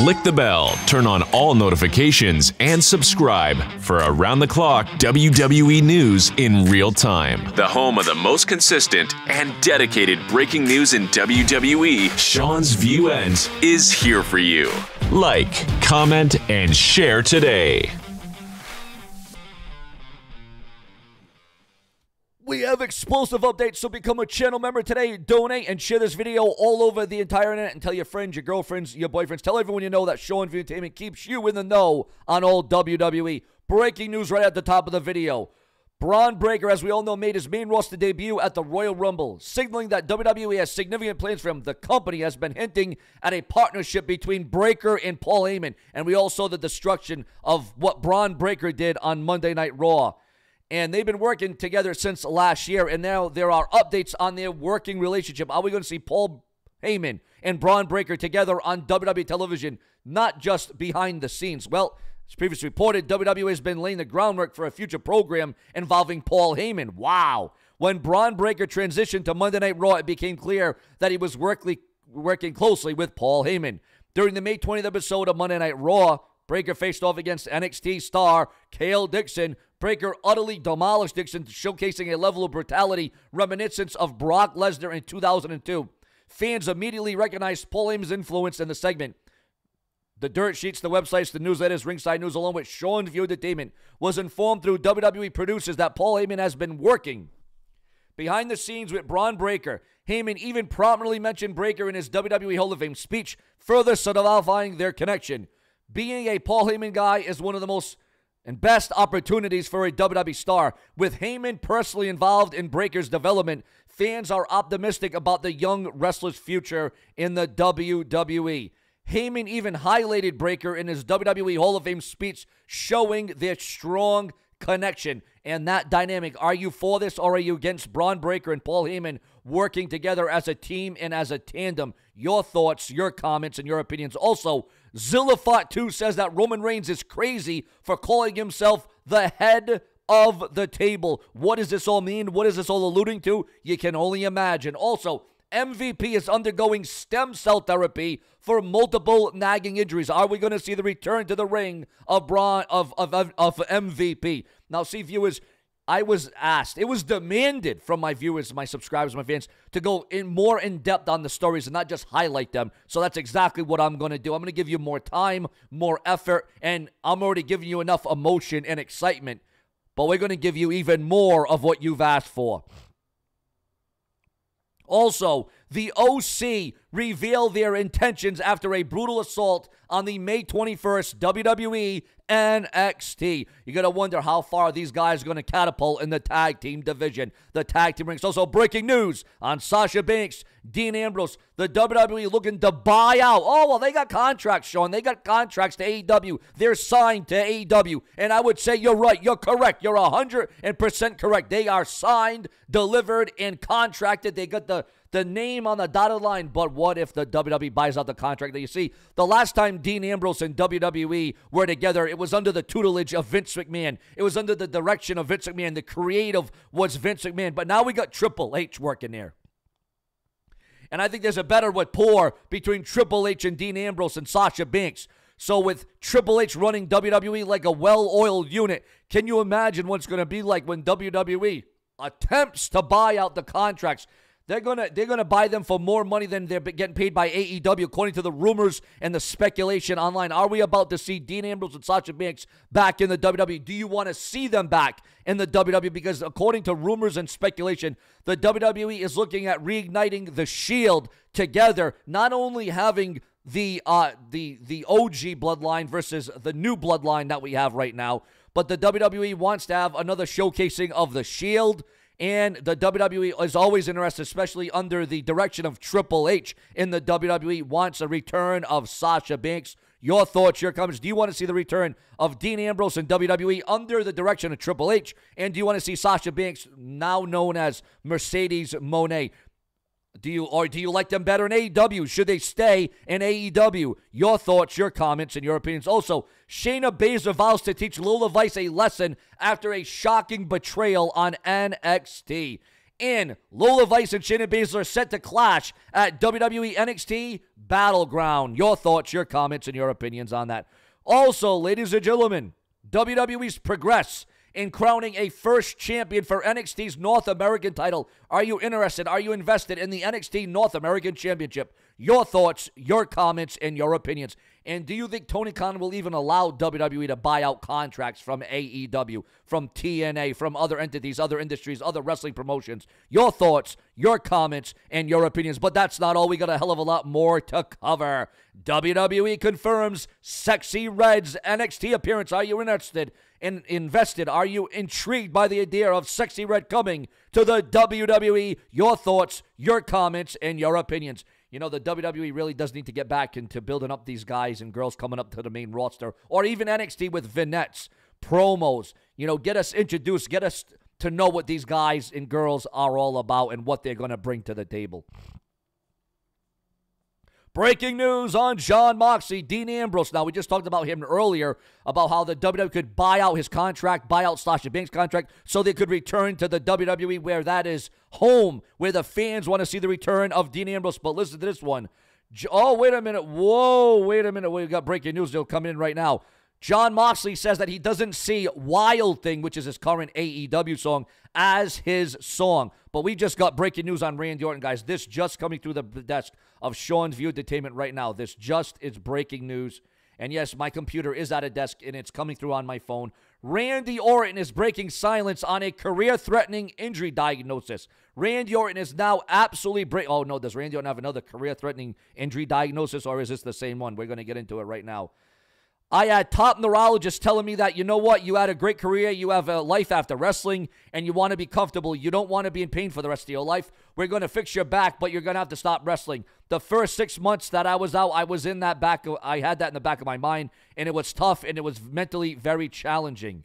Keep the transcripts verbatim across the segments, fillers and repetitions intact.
Click the bell, turn on all notifications, and subscribe for around-the-clock W W E news in real time. The home of the most consistent and dedicated breaking news in W W E, SeanzView Ent is here for you. Like, comment, and share today. We have explosive updates, so become a channel member today. Donate and share this video all over the entire internet and tell your friends, your girlfriends, your boyfriends. Tell everyone you know that SeanzView Entertainment keeps you in the know on all W W E. Breaking news right at the top of the video. Bron Breakker, as we all know, made his main roster debut at the Royal Rumble, signaling that W W E has significant plans for him. The company has been hinting at a partnership between Breakker and Paul Heyman, and we all saw the destruction of what Bron Breakker did on Monday Night Raw. And they've been working together since last year, and now there are updates on their working relationship. Are we going to see Paul Heyman and Bron Breakker together on W W E television, not just behind the scenes? Well, as previously reported, W W E has been laying the groundwork for a future program involving Paul Heyman. Wow. When Bron Breakker transitioned to Monday Night Raw, it became clear that he was working closely with Paul Heyman. During the May twentieth episode of Monday Night Raw, Breakker faced off against N X T star Cale Dixon. Breakker utterly demolished Dixon, showcasing a level of brutality reminiscent of Brock Lesnar in two thousand two. Fans immediately recognized Paul Heyman's influence in the segment. The dirt sheets, the websites, the newsletters, Ringside News, along with SeanzView Entertainment, was informed through W W E producers that Paul Heyman has been working behind the scenes with Bron Breakker. Heyman even prominently mentioned Breakker in his W W E Hall of Fame speech, further solidifying their connection. Being a Paul Heyman guy is one of the most and best opportunities for a W W E star. With Heyman personally involved in Breakker's development, fans are optimistic about the young wrestler's future in the W W E. Heyman even highlighted Breakker in his W W E Hall of Fame speech, showing their strong connection and that dynamic. Are you for this or are you against Bron Breakker and Paul Heyman working together as a team and as a tandem? Your thoughts, your comments, and your opinions. Also, Zilla Fatu says that Roman Reigns is crazy for calling himself the head of the table. What does this all mean? What is this all alluding to? You can only imagine. Also, M V P is undergoing stem cell therapy for multiple nagging injuries. Are we going to see the return to the ring of Bron, of, of, of, of M V P? Now, see, viewers, I was asked, it was demanded from my viewers, my subscribers, my fans, to go in more in-depth on the stories and not just highlight them. So that's exactly what I'm going to do. I'm going to give you more time, more effort, and I'm already giving you enough emotion and excitement. But we're going to give you even more of what you've asked for. Also, the O C revealed their intentions after a brutal assault on the May twenty-first W W E N X T. You're going to wonder how far these guys are going to catapult in the tag team division. The tag team rings. Also, breaking news on Sasha Banks, Dean Ambrose, the W W E looking to buy out. Oh, well, they got contracts, Sean. They got contracts to A E W. They're signed to A E W. And I would say you're right. You're correct. You're one hundred percent correct. They are signed, delivered, and contracted. They got the The name on the dotted line, but what if the W W E buys out the contract? Now, you see, the last time Dean Ambrose and W W E were together, it was under the tutelage of Vince McMahon. It was under the direction of Vince McMahon. The creative was Vince McMahon, but now we got Triple H working there. And I think there's a better rapport between Triple H and Dean Ambrose and Sasha Banks. So with Triple H running W W E like a well-oiled unit, can you imagine what it's going to be like when W W E attempts to buy out the contracts? They're gonna they're gonna buy them for more money than they're getting paid by A E W, according to the rumors and the speculation online. Are we about to see Dean Ambrose and Sasha Banks back in the W W E? Do you want to see them back in the W W E? Because according to rumors and speculation, the W W E is looking at reigniting the Shield together, not only having the uh the the O G bloodline versus the new bloodline that we have right now, but the W W E wants to have another showcasing of the Shield. And the W W E is always interested, especially under the direction of Triple H in the W W E, wants a return of Sasha Banks. Your thoughts, your comments. Do you want to see the return of Dean Ambrose in W W E under the direction of Triple H? And do you want to see Sasha Banks, now known as Mercedes Moné? Do you or do you like them better in A E W? Should they stay in A E W? Your thoughts, your comments, and your opinions. Also, Shayna Baszler vows to teach Lola Vice a lesson after a shocking betrayal on N X T. And Lola Vice and Shayna Baszler are set to clash at W W E N X T Battleground. Your thoughts, your comments, and your opinions on that. Also, ladies and gentlemen, W W E's progress in crowning a first champion for N X T's North American title. Are you interested? Are you invested in the N X T North American Championship? Your thoughts, your comments, and your opinions. And do you think Tony Khan will even allow W W E to buy out contracts from A E W, from T N A, from other entities, other industries, other wrestling promotions? Your thoughts, your comments, and your opinions. But that's not all. We got a hell of a lot more to cover. W W E confirms Sexy Red's N X T appearance. Are you interested? And invested? Are you intrigued by the idea of Sexy Red coming to the W W E? Your thoughts, your comments, and your opinions. You know, the W W E really does need to get back into building up these guys and girls coming up to the main roster, or even N X T with vignettes, promos. You know, get us introduced, get us to know what these guys and girls are all about and what they're going to bring to the table. Breaking news on Jon Moxley, Dean Ambrose. Now, we just talked about him earlier, about how the W W E could buy out his contract, buy out Sasha Banks' contract, so they could return to the W W E where that is home, where the fans want to see the return of Dean Ambrose. But listen to this one. Oh, wait a minute. Whoa, wait a minute. We've got breaking news deal coming in right now. Jon Moxley says that he doesn't see Wild Thing, which is his current A E W song, as his song. But we just got breaking news on Randy Orton, guys. This just coming through the desk of SeanzView Entertainment right now. This just is breaking news. And yes, my computer is at a desk, and it's coming through on my phone. Randy Orton is breaking silence on a career-threatening injury diagnosis. Randy Orton is now absolutely breaking... Oh, no, does Randy Orton have another career-threatening injury diagnosis, or is this the same one? We're going to get into it right now. I had top neurologists telling me that, you know what, you had a great career, you have a life after wrestling, and you want to be comfortable. You don't want to be in pain for the rest of your life. We're going to fix your back, but you're going to have to stop wrestling. The first six months that I was out, I was in that back, of, I had that in the back of my mind, and it was tough, and it was mentally very challenging.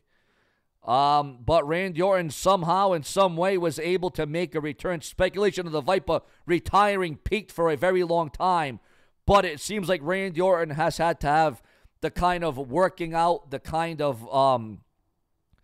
Um, but Randy Orton somehow, in some way, was able to make a return. Speculation of the Viper retiring peaked for a very long time, but it seems like Randy Orton has had to have the kind of working out, the kind of um,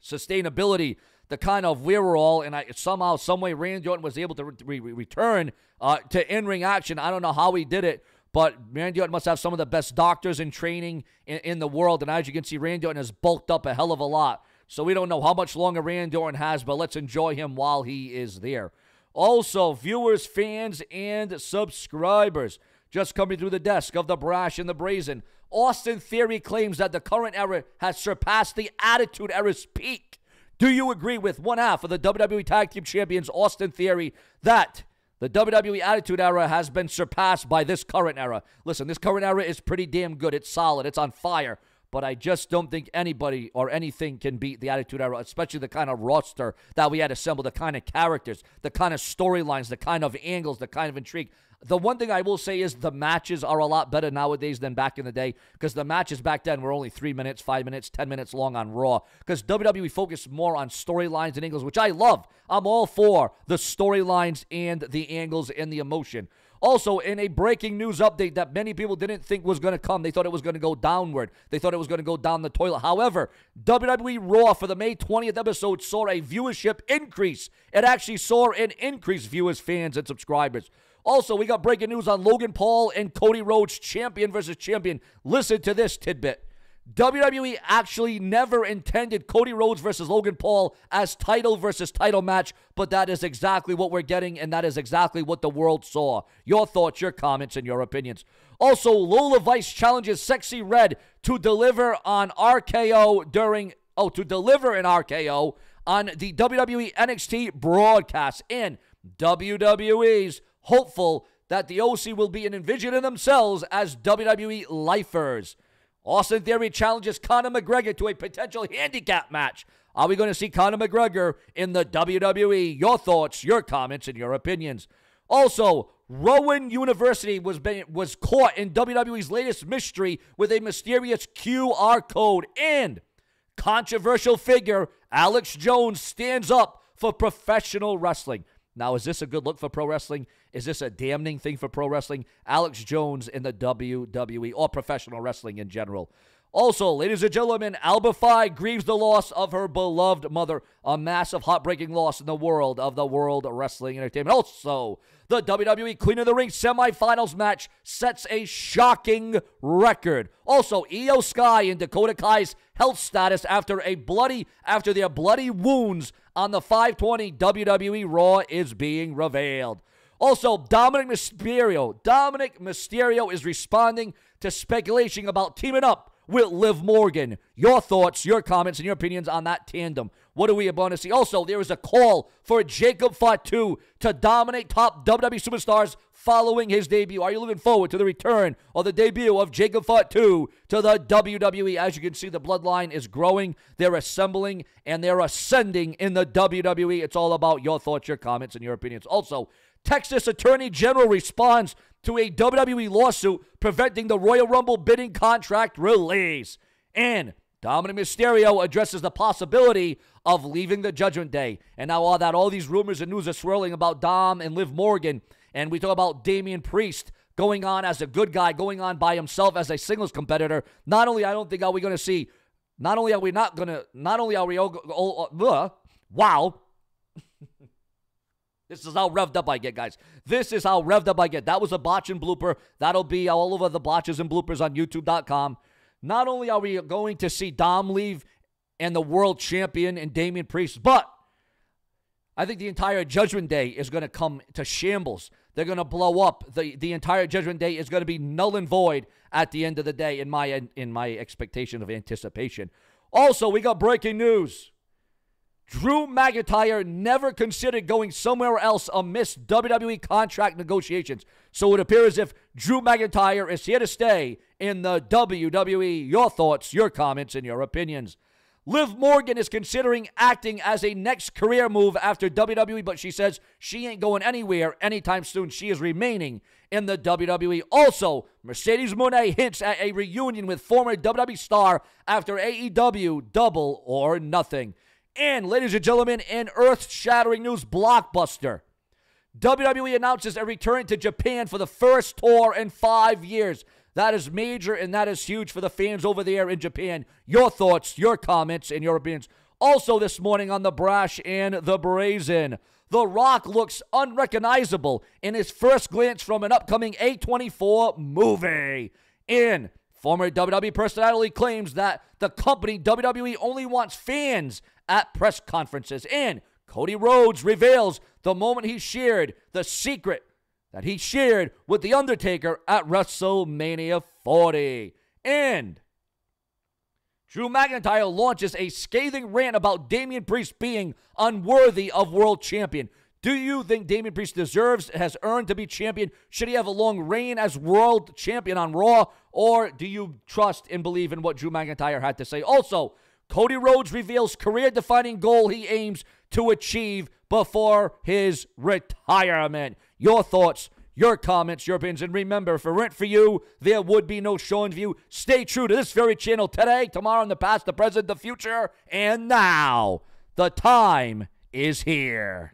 sustainability, the kind of we were all, and I, somehow, some way, Randy Orton was able to re re return uh, to in-ring action. I don't know how he did it, but Randy Orton must have some of the best doctors in training in, in the world, and as you can see, Randy Orton has bulked up a hell of a lot, so we don't know how much longer Randy Orton has, but let's enjoy him while he is there. Also, viewers, fans, and subscribers, just coming through the desk of The Brash and The Brazen, Austin Theory claims that the current era has surpassed the Attitude Era's peak. Do you agree with one half of the W W E Tag Team Champions, Austin Theory, that the W W E Attitude Era has been surpassed by this current era? Listen, this current era is pretty damn good. It's solid. It's on fire. But I just don't think anybody or anything can beat the Attitude Era, especially the kind of roster that we had assembled, the kind of characters, the kind of storylines, the kind of angles, the kind of intrigue. The one thing I will say is the matches are a lot better nowadays than back in the day, because the matches back then were only three minutes, five minutes, ten minutes long on Raw, because W W E focused more on storylines and angles, which I love. I'm all for the storylines and the angles and the emotion. Also, in a breaking news update that many people didn't think was going to come, they thought it was going to go downward. They thought it was going to go down the toilet. However, W W E Raw for the May twentieth episode saw a viewership increase. It actually saw an increase, viewers, fans, and subscribers. Also, we got breaking news on Logan Paul and Cody Rhodes, champion versus champion. Listen to this tidbit. W W E actually never intended Cody Rhodes versus Logan Paul as title versus title match, but that is exactly what we're getting, and that is exactly what the world saw. Your thoughts, your comments, and your opinions. Also, Lola Vice challenges Sexy Red to deliver on RKO during, oh, to deliver an RKO on the W W E N X T broadcast. And W W E's hopeful that the O C will be an envisioning themselves as W W E lifers. Austin Theory challenges Conor McGregor to a potential handicap match. Are we going to see Conor McGregor in the W W E? Your thoughts, your comments, and your opinions. Also, Rowan University was, been, was caught in W W E's latest mystery with a mysterious Q R code. And controversial figure Alex Jones stands up for professional wrestling. Now, is this a good look for pro wrestling? Is this a damning thing for pro wrestling? Alex Jones in the W W E or professional wrestling in general. Also, ladies and gentlemen, Alba Fi grieves the loss of her beloved mother, a massive heartbreaking loss in the world of the World Wrestling Entertainment. Also, The W W E Queen of the Ring semifinals match sets a shocking record. Also, Io Sky and Dakota Kai's health status after a bloody after their bloody wounds on the five twenty W W E Raw is being revealed. Also, Dominic Mysterio. Dominic Mysterio is responding to speculation about teaming up with Liv Morgan. Your thoughts, your comments, and your opinions on that tandem. What are we about to see? Also, there is a call for Jacob Fatu to dominate top W W E superstars following his debut. Are you looking forward to the return or the debut of Jacob Fatu to the W W E? As you can see, the bloodline is growing. They're assembling, and they're ascending in the W W E. It's all about your thoughts, your comments, and your opinions. Also, Texas Attorney General responds to a W W E lawsuit preventing the Royal Rumble bidding contract release. And Dominic Mysterio addresses the possibility of leaving the Judgment Day. And now all that, all these rumors and news are swirling about Dom and Liv Morgan. And we talk about Damian Priest going on as a good guy, going on by himself as a singles competitor. Not only I don't think are we going to see, not only are we not going to, not only are we all, all uh, wow. This is how revved up I get, guys. This is how revved up I get. That was a botch and blooper. That'll be all over the blotches and bloopers on YouTube dot com. Not only are we going to see Dom leave and the world champion and Damian Priest, but I think the entire Judgment Day is going to come to shambles. They're going to blow up. The, the entire Judgment Day is going to be null and void at the end of the day in my, in my expectation of anticipation. Also, we got breaking news. Drew McIntyre never considered going somewhere else amidst W W E contract negotiations. So it appears as if Drew McIntyre is here to stay in the W W E. Your thoughts, your comments, and your opinions. Liv Morgan is considering acting as a next career move after W W E, but she says she ain't going anywhere anytime soon. She is remaining in the W W E. Also, Mercedes Moné hints at a reunion with former W W E star after A E W Double or Nothing. And, ladies and gentlemen, in earth-shattering news, Blockbuster. W W E announces a return to Japan for the first tour in five years. That is major, and that is huge for the fans over there in Japan. Your thoughts, your comments, and your opinions. Also this morning on The Brash and The Brazen, The Rock looks unrecognizable in his first glance from an upcoming A twenty-four movie. And former W W E personality claims that the company W W E only wants fans at press conferences. And Cody Rhodes reveals the moment he shared the secret that he shared with The Undertaker at WrestleMania forty. And Drew McIntyre launches a scathing rant about Damian Priest being unworthy of world champion. Do you think Damian Priest deserves, has earned to be champion? Should he have a long reign as world champion on Raw? Or do you trust and believe in what Drew McIntyre had to say? Also, Cody Rhodes reveals career-defining goal he aims to achieve before his retirement. Your thoughts, your comments, your opinions. And remember, for rent for you, there would be no SeanzView. Stay true to this very channel today, tomorrow, in the past, the present, the future, and now. The time is here.